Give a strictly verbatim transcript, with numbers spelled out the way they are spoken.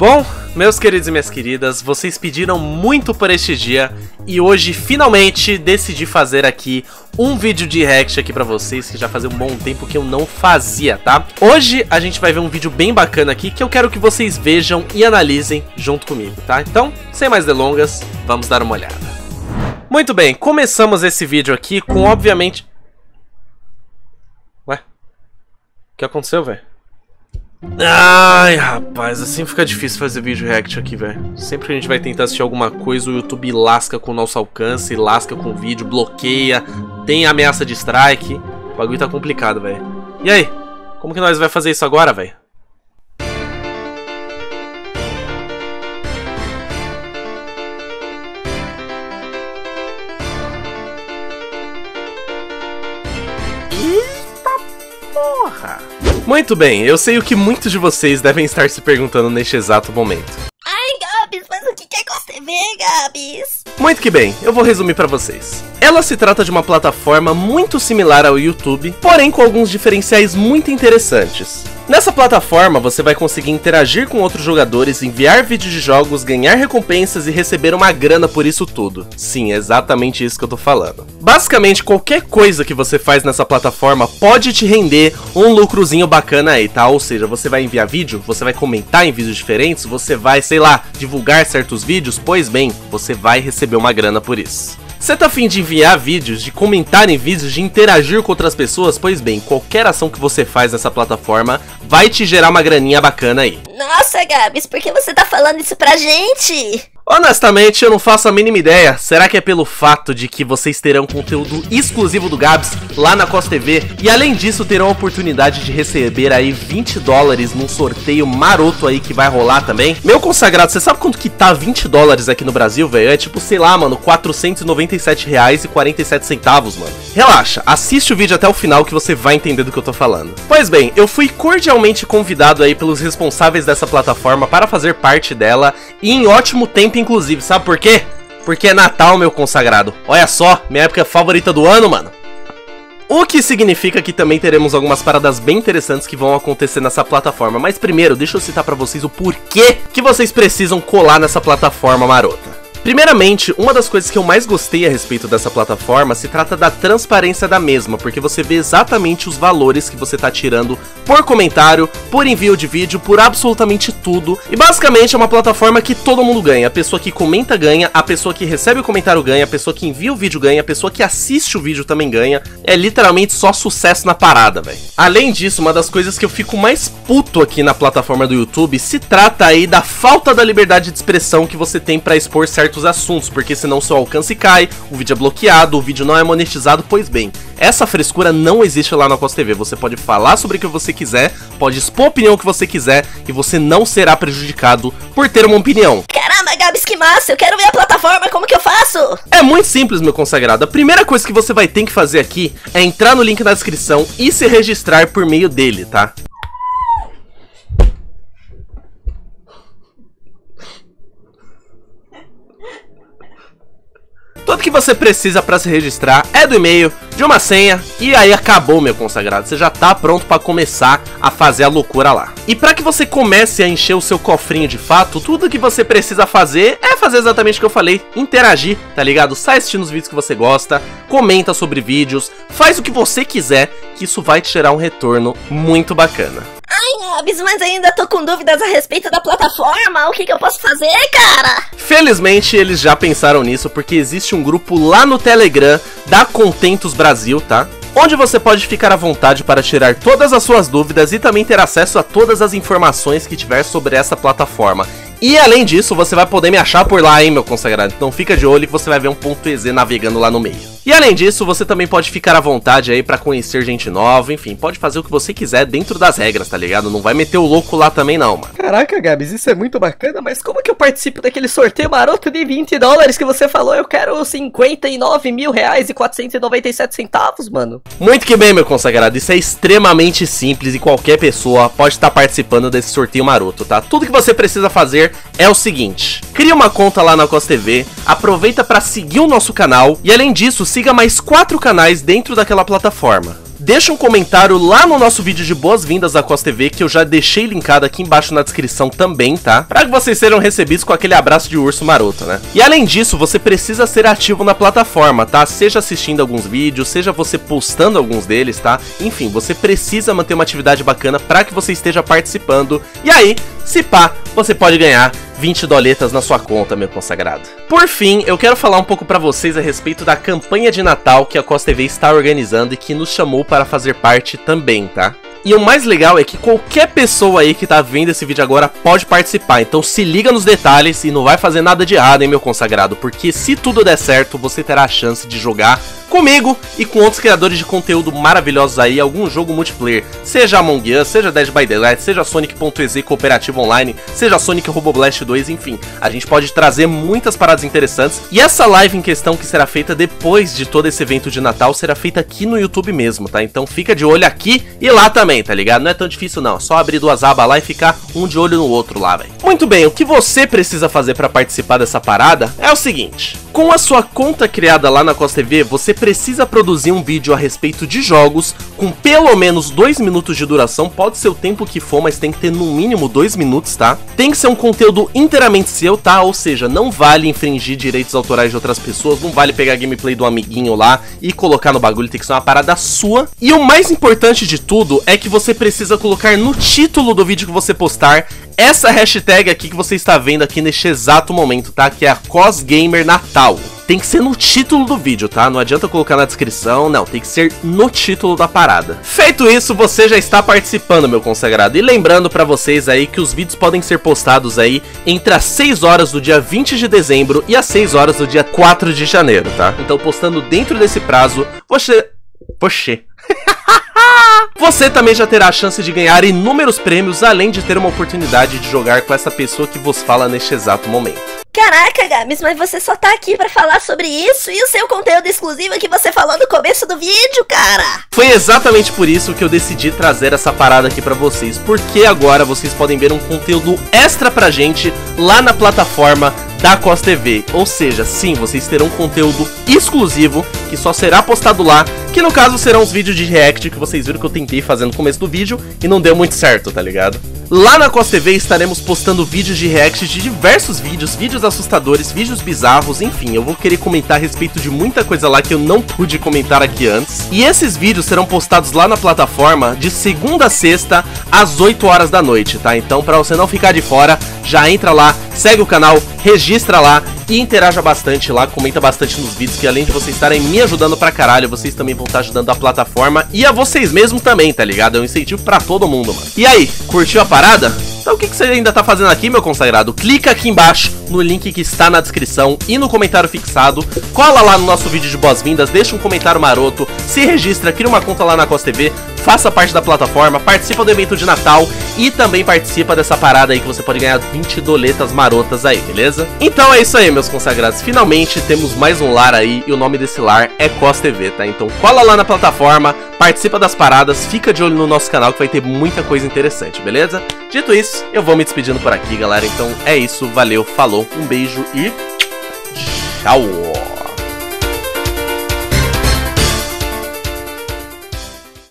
Bom, meus queridos e minhas queridas, vocês pediram muito por este dia e hoje finalmente decidi fazer aqui um vídeo de react aqui pra vocês, que já fazia um bom tempo que eu não fazia, tá? Hoje a gente vai ver um vídeo bem bacana aqui que eu quero que vocês vejam e analisem junto comigo, tá? Então, sem mais delongas, vamos dar uma olhada. Muito bem, começamos esse vídeo aqui com, obviamente... Ué? O que aconteceu, velho? Ai, rapaz, assim fica difícil fazer vídeo react aqui, velho. Sempre que a gente vai tentar assistir alguma coisa, o YouTube lasca com o nosso alcance, lasca com o vídeo, bloqueia, tem ameaça de strike. O bagulho tá complicado, velho. E aí? Como que nós vai fazer isso agora, velho? Muito bem, eu sei o que muitos de vocês devem estar se perguntando neste exato momento. Ai, Gabs, mas o que é CosTV, Gabs? Muito que bem, eu vou resumir pra vocês. Ela se trata de uma plataforma muito similar ao YouTube, porém com alguns diferenciais muito interessantes. Nessa plataforma, você vai conseguir interagir com outros jogadores, enviar vídeos de jogos, ganhar recompensas e receber uma grana por isso tudo. Sim, é exatamente isso que eu tô falando. Basicamente, qualquer coisa que você faz nessa plataforma pode te render um lucrozinho bacana aí, tá? Ou seja, você vai enviar vídeo, você vai comentar em vídeos diferentes, você vai, sei lá, divulgar certos vídeos, pois bem, você vai receber uma grana por isso. Você tá a fim de enviar vídeos, de comentar em vídeos, de interagir com outras pessoas? Pois bem, qualquer ação que você faz nessa plataforma vai te gerar uma graninha bacana aí. Nossa, Gabs, por que você tá falando isso pra gente? Honestamente, eu não faço a mínima ideia. Será que é pelo fato de que vocês terão conteúdo exclusivo do Gabs lá na CosTV e além disso terão a oportunidade de receber aí vinte dólares num sorteio maroto aí que vai rolar também? Meu consagrado, você sabe quanto que tá vinte dólares aqui no Brasil, velho? É tipo, sei lá, mano, quatrocentos e noventa e sete reais e quarenta e sete centavos, mano. Relaxa, assiste o vídeo até o final que você vai entender do que eu tô falando. Pois bem, eu fui cordialmente convidado aí pelos responsáveis dessa plataforma para fazer parte dela e em ótimo tempo inclusive, sabe por quê? Porque é Natal, meu consagrado. Olha só, minha época favorita do ano, mano. O que significa que também teremos algumas paradas bem interessantes que vão acontecer nessa plataforma. Mas primeiro, deixa eu citar pra vocês o porquê que vocês precisam colar nessa plataforma marota. Primeiramente, uma das coisas que eu mais gostei a respeito dessa plataforma se trata da transparência da mesma, porque você vê exatamente os valores que você tá tirando por comentário, por envio de vídeo, por absolutamente tudo. E basicamente é uma plataforma que todo mundo ganha. A pessoa que comenta ganha, a pessoa que recebe o comentário ganha, a pessoa que envia o vídeo ganha, a pessoa que assiste o vídeo também ganha. É literalmente só sucesso na parada, velho. Além disso, uma das coisas que eu fico mais puto aqui na plataforma do YouTube se trata aí da falta da liberdade de expressão que você tem pra expor certo Certos assuntos, porque senão seu alcance cai, o vídeo é bloqueado, o vídeo não é monetizado, pois bem, essa frescura não existe lá na CosTV, você pode falar sobre o que você quiser, pode expor a opinião que você quiser e você não será prejudicado por ter uma opinião. Caramba, Gabs, que massa, eu quero ver a plataforma, como que eu faço? É muito simples, meu consagrado, a primeira coisa que você vai ter que fazer aqui é entrar no link na descrição e se registrar por meio dele, tá? Tudo que você precisa para se registrar é do e-mail, de uma senha e aí acabou, meu consagrado. Você já tá pronto para começar a fazer a loucura lá. E para que você comece a encher o seu cofrinho de fato, tudo que você precisa fazer é fazer exatamente o que eu falei, interagir, tá ligado? Sai assistindo os vídeos que você gosta, comenta sobre vídeos, faz o que você quiser, que isso vai te gerar um retorno muito bacana. Ai, Gabs, mas ainda tô com dúvidas a respeito da plataforma, o que que eu posso fazer, cara? Felizmente eles já pensaram nisso, porque existe um grupo lá no Telegram da Contentos Brasil, tá? Onde você pode ficar à vontade para tirar todas as suas dúvidas e também ter acesso a todas as informações que tiver sobre essa plataforma. E além disso, você vai poder me achar por lá, hein, meu consagrado. Então fica de olho que você vai ver um .ez navegando lá no meio. E além disso, você também pode ficar à vontade aí pra conhecer gente nova, enfim, pode fazer o que você quiser dentro das regras, tá ligado? Não vai meter o louco lá também não, mano. Caraca, Gabs, isso é muito bacana, mas como que eu participo daquele sorteio maroto de vinte dólares que você falou? Eu quero cinquenta e nove mil reais e quatrocentos e noventa e sete centavos, mano. Muito que bem, meu consagrado, isso é extremamente simples e qualquer pessoa pode estar participando desse sorteio maroto, tá? Tudo que você precisa fazer é o seguinte, cria uma conta lá na CosTV, aproveita para seguir o nosso canal e além disso siga mais quatro canais dentro daquela plataforma. deixa um comentário lá no nosso vídeo de boas-vindas da CosTV, que eu já deixei linkado aqui embaixo na descrição também, tá? Pra que vocês sejam recebidos com aquele abraço de urso maroto, né? E além disso, você precisa ser ativo na plataforma, tá? Seja assistindo alguns vídeos, seja você postando alguns deles, tá? Enfim, você precisa manter uma atividade bacana pra que você esteja participando. E aí, se pá, você pode ganhar vinte doletas na sua conta, meu consagrado. Por fim, eu quero falar um pouco pra vocês a respeito da campanha de Natal que a CosTV está organizando e que nos chamou para fazer parte também, tá? E o mais legal é que qualquer pessoa aí que tá vendo esse vídeo agora pode participar, então se liga nos detalhes e não vai fazer nada de errado, hein, meu consagrado, porque se tudo der certo, você terá a chance de jogar comigo e com outros criadores de conteúdo maravilhosos aí, algum jogo multiplayer, seja Among Us, seja Dead by Daylight, seja Sonic ponto exe cooperativo online, seja Sonic Robo Blast dois, enfim, a gente pode trazer muitas paradas interessantes. E essa live em questão, que será feita depois de todo esse evento de Natal, será feita aqui no YouTube mesmo, tá? Então fica de olho aqui e lá também, tá ligado? Não é tão difícil não, é só abrir duas abas lá e ficar um de olho no outro lá, velho. Muito bem, o que você precisa fazer pra participar dessa parada é o seguinte: com a sua conta criada lá na CosTV, você precisa produzir um vídeo a respeito de jogos com pelo menos dois minutos de duração, pode ser o tempo que for, mas tem que ter no mínimo dois minutos, tá? Tem que ser um conteúdo inteiramente seu, tá? Ou seja, não vale infringir direitos autorais de outras pessoas, não vale pegar gameplay do amiguinho lá e colocar no bagulho, tem que ser uma parada sua. E o mais importante de tudo é que você precisa colocar no título do vídeo que você postar essa hashtag aqui que você está vendo aqui neste exato momento, tá? Que é a CosGamerNatal. Tem que ser no título do vídeo, tá? Não adianta colocar na descrição, não. Tem que ser no título da parada. Feito isso, você já está participando, meu consagrado. E lembrando pra vocês aí que os vídeos podem ser postados aí entre as seis horas do dia vinte de dezembro e as seis horas do dia quatro de janeiro, tá? Então, postando dentro desse prazo, você... Poxê. Você também já terá a chance de ganhar inúmeros prêmios, além de ter uma oportunidade de jogar com essa pessoa que vos fala neste exato momento. Caraca, Gabs, mas você só tá aqui pra falar sobre isso e o seu conteúdo exclusivo que você falou no começo do vídeo, cara! Foi exatamente por isso que eu decidi trazer essa parada aqui pra vocês, porque agora vocês podem ver um conteúdo extra pra gente lá na plataforma da CosTV. Ou seja, sim, vocês terão conteúdo exclusivo que só será postado lá, que no caso serão os vídeos de react que vocês viram que eu tentei fazer no começo do vídeo e não deu muito certo, tá ligado? Lá na CosTV estaremos postando vídeos de react de diversos vídeos, vídeos assustadores, vídeos bizarros, enfim, eu vou querer comentar a respeito de muita coisa lá que eu não pude comentar aqui antes. E esses vídeos serão postados lá na plataforma de segunda a sexta às oito horas da noite, tá? Então, pra você não ficar de fora, já entra lá, segue o canal, registra lá e interaja bastante lá, comenta bastante nos vídeos, que além de vocês estarem me ajudando pra caralho, vocês também vão estar ajudando a plataforma e a vocês mesmos também, tá ligado? É um incentivo pra todo mundo, mano. E aí, curtiu a parada? Parada? Então o que, que você ainda tá fazendo aqui, meu consagrado? Clica aqui embaixo no link que está na descrição e no comentário fixado, cola lá no nosso vídeo de boas-vindas, deixa um comentário maroto, se registra, cria uma conta lá na CosTV, faça parte da plataforma, participa do evento de Natal e também participa dessa parada aí que você pode ganhar vinte doletas marotas aí, beleza? Então é isso aí, meus consagrados, finalmente temos mais um lar aí e o nome desse lar é CosTV, tá? Então cola lá na plataforma, participa das paradas, fica de olho no nosso canal que vai ter muita coisa interessante, beleza? Dito isso, eu vou me despedindo por aqui, galera. Então é isso, valeu, falou, um beijo e tchau!